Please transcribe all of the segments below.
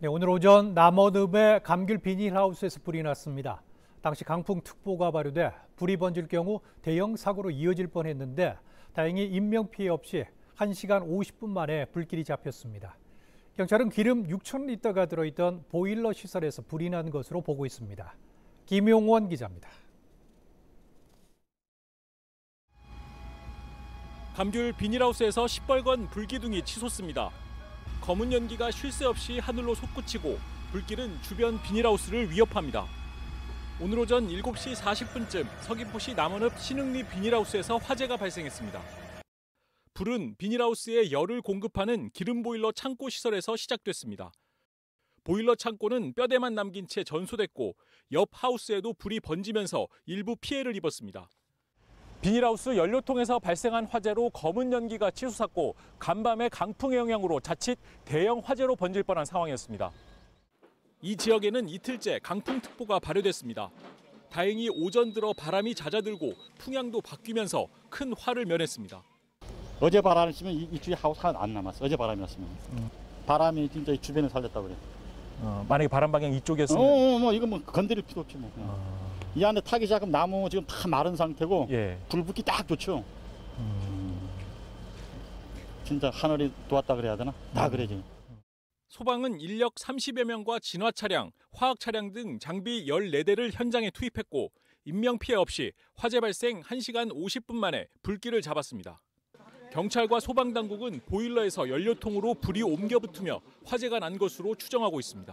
네, 오늘 오전 남원읍의 감귤 비닐하우스에서 불이 났습니다. 당시 강풍특보가 발효돼 불이 번질 경우 대형 사고로 이어질 뻔했는데 다행히 인명피해 없이 1시간 50분 만에 불길이 잡혔습니다. 경찰은 기름 6,000리터가 들어있던 보일러 시설에서 불이 난 것으로 보고 있습니다. 김용원 기자입니다. 감귤 비닐하우스에서 시뻘건 불기둥이 치솟습니다. 검은 연기가 쉴 새 없이 하늘로 솟구치고 불길은 주변 비닐하우스를 위협합니다. 오늘 오전 7시 40분쯤 서귀포시 남원읍 신흥리 비닐하우스에서 화재가 발생했습니다. 불은 비닐하우스에 열을 공급하는 기름보일러 창고 시설에서 시작됐습니다. 보일러 창고는 뼈대만 남긴 채 전소됐고 옆 하우스에도 불이 번지면서 일부 피해를 입었습니다. 비닐하우스 연료통에서 발생한 화재로 검은 연기가 치솟았고 간밤에 강풍의 영향으로 자칫 대형 화재로 번질 뻔한 상황이었습니다. 이 지역에는 이틀째 강풍특보가 발효됐습니다. 다행히 오전 들어 바람이 잦아들고 풍향도 바뀌면서 큰 화를 면했습니다. 어제 바람이 치면 이 주위 하우스 하나 안 남았어요. 어제 바람이었으면. 바람이 진짜 이 주변을 살렸다고 그래요. 만약에 바람 방향 이쪽이었으면? 이건 뭐 건드릴 필요 없지 뭐. 이 안에 타기 시작하면 나무 지금 다 마른 상태고 예. 불 붙기 딱 좋죠. 진짜 하늘이 도왔다 그래야 되나? 다 그래 지금. 소방은 인력 30여 명과 진화 차량, 화학 차량 등 장비 14대를 현장에 투입했고 인명 피해 없이 화재 발생 1시간 50분 만에 불길을 잡았습니다. 경찰과 소방 당국은 보일러에서 연료통으로 불이 옮겨 붙으며 화재가 난 것으로 추정하고 있습니다.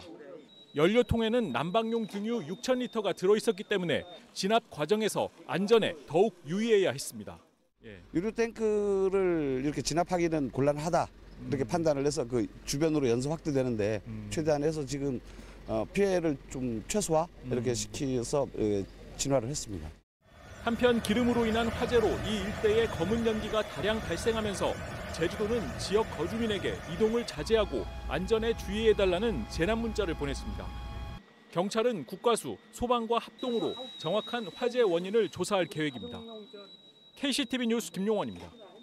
연료통에는 난방용 등유 6,000리터가 들어있었기 때문에 진압 과정에서 안전에 더욱 유의해야 했습니다. 유류탱크를 이렇게 진압하기는 곤란하다 이렇게 판단을 해서 그 주변으로 연소 확대되는데 최대한 해서 지금 피해를 좀 최소화 이렇게 시켜서 진화를 했습니다. 한편 기름으로 인한 화재로 이 일대에 검은 연기가 다량 발생하면서 제주도는 지역 거주민에게 이동을 자제하고 안전에 주의해달라는 재난 문자를 보냈습니다. 경찰은 국과수, 소방과 합동으로 정확한 화재 원인을 조사할 계획입니다. KCTV 뉴스 김용원입니다.